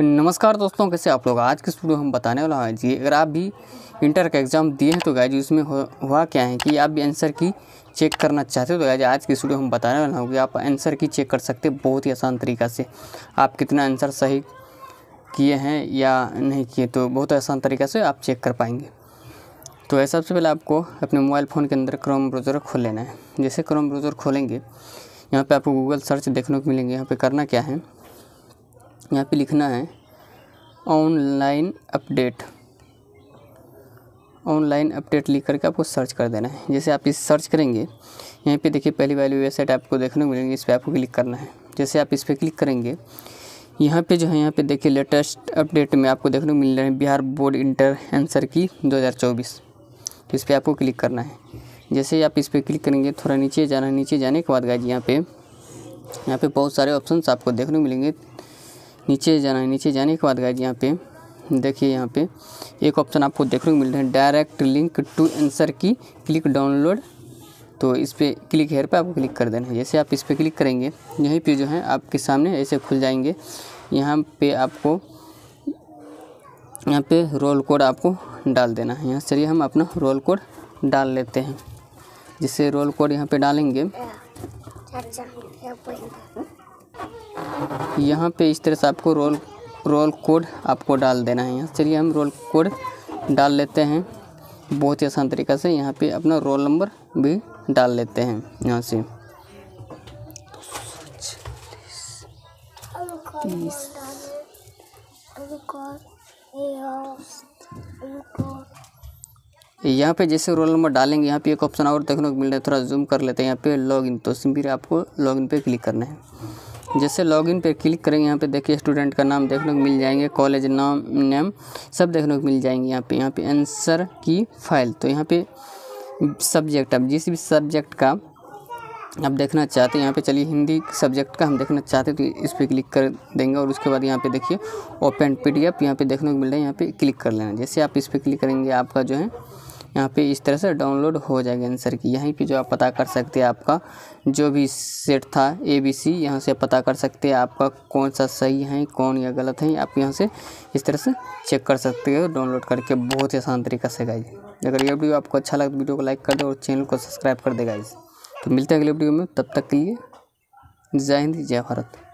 नमस्कार दोस्तों, कैसे आप लोग। आज के वीडियो हम बताने वाला है जी, अगर आप भी इंटर का एग्ज़ाम दिए हैं तो गाइज उसमें हुआ क्या है कि आप भी आंसर की चेक करना चाहते हो तो गाइज आज के वीडियो हम बताने वाला होंगे आप आंसर की चेक कर सकते हैं बहुत ही आसान तरीका से। आप कितना आंसर सही किए हैं या नहीं किए तो बहुत आसान तरीक़ा से आप चेक कर पाएंगे। तो ऐसा सबसे पहले आपको अपने मोबाइल फ़ोन के अंदर क्रोम ब्राउज़र खोल लेना है। जैसे क्रोम ब्राउज़र खोलेंगे, यहाँ पर आपको गूगल सर्च देखने को मिलेंगे। यहाँ पर करना क्या है, यहाँ पे लिखना है ऑनलाइन अपडेट लिख करके आपको सर्च कर देना है। जैसे आप इस सर्च करेंगे, यहाँ पे देखिए पहली वाली वेबसाइट आपको देखने को मिलेंगी, इस पर आपको क्लिक करना है। जैसे आप इस पर क्लिक करेंगे, यहाँ पे जो है यहाँ पे देखिए लेटेस्ट अपडेट में आपको देखने को मिल रहा है बिहार बोर्ड इंटर आंसर की 2024। तो इस पर आपको क्लिक करना है। जैसे ही आप इस पर क्लिक करेंगे, थोड़ा नीचे जाना है। नीचे जाने के बाद गाइज यहाँ पे बहुत सारे ऑप्शन आपको देखने को मिलेंगे। नीचे जाना है। नीचे जाने के बाद गाइज यहाँ पे एक ऑप्शन आपको देखने को मिल रहा है डायरेक्ट लिंक टू आंसर की क्लिक डाउनलोड। तो इस पर क्लिक हेयर पे आपको क्लिक कर देना है। जैसे आप इस पर क्लिक करेंगे, यहीं पे जो है आपके सामने ऐसे खुल जाएंगे। यहाँ पे रोल कोड आपको डाल देना है। यहाँ चलिए हम अपना रोल कोड डाल लेते हैं। जिससे रोल कोड यहाँ पर डालेंगे, यहाँ पे इस तरह से आपको रोल कोड आपको डाल देना है। यहाँ चलिए हम रोल कोड डाल लेते हैं बहुत ही आसान तरीक़ा से। यहाँ पे अपना रोल नंबर भी डाल लेते हैं यहाँ से। यहाँ पे जैसे रोल नंबर डालेंगे, यहाँ पे एक ऑप्शन और देखने को मिल रहा है। थोड़ा जूम कर लेते हैं। यहाँ पे लॉगिन, तो सिंपली आपको लॉगिन पे क्लिक करना है। जैसे लॉगिन पे क्लिक करेंगे, यहाँ पे देखिए स्टूडेंट का नाम देखने को मिल जाएंगे, कॉलेज नाम सब देखने को मिल जाएंगे। यहाँ पे आंसर की फाइल, तो यहाँ पे सब्जेक्ट आप जिस भी सब्जेक्ट का आप देखना चाहते हैं। यहाँ पे चलिए हिंदी सब्जेक्ट का हम देखना चाहते हैं तो इस पर क्लिक कर देंगे। और उसके बाद यहाँ पे देखिए ओपन PDF यहाँ पर देखने को मिल रहा है, यहाँ पर क्लिक कर लेना। जैसे आप इस पर क्लिक करेंगे, आपका जो है यहाँ पे इस तरह से डाउनलोड हो जाएगा आंसर की। यहीं पे जो आप पता कर सकते हैं आपका जो भी सेट था ABC, यहाँ से पता कर सकते हैं आपका कौन सा सही है कौन या गलत है। आप यहाँ से इस तरह से चेक कर सकते हो डाउनलोड करके बहुत ही आसान तरीका से गाइज। अगर ये वीडियो आपको अच्छा लगा तो वीडियो को लाइक कर दो और चैनल को सब्सक्राइब कर दे गाइज। तो मिलते हैं अगले वीडियो में, तब तक के लिए जय हिंद जय भारत।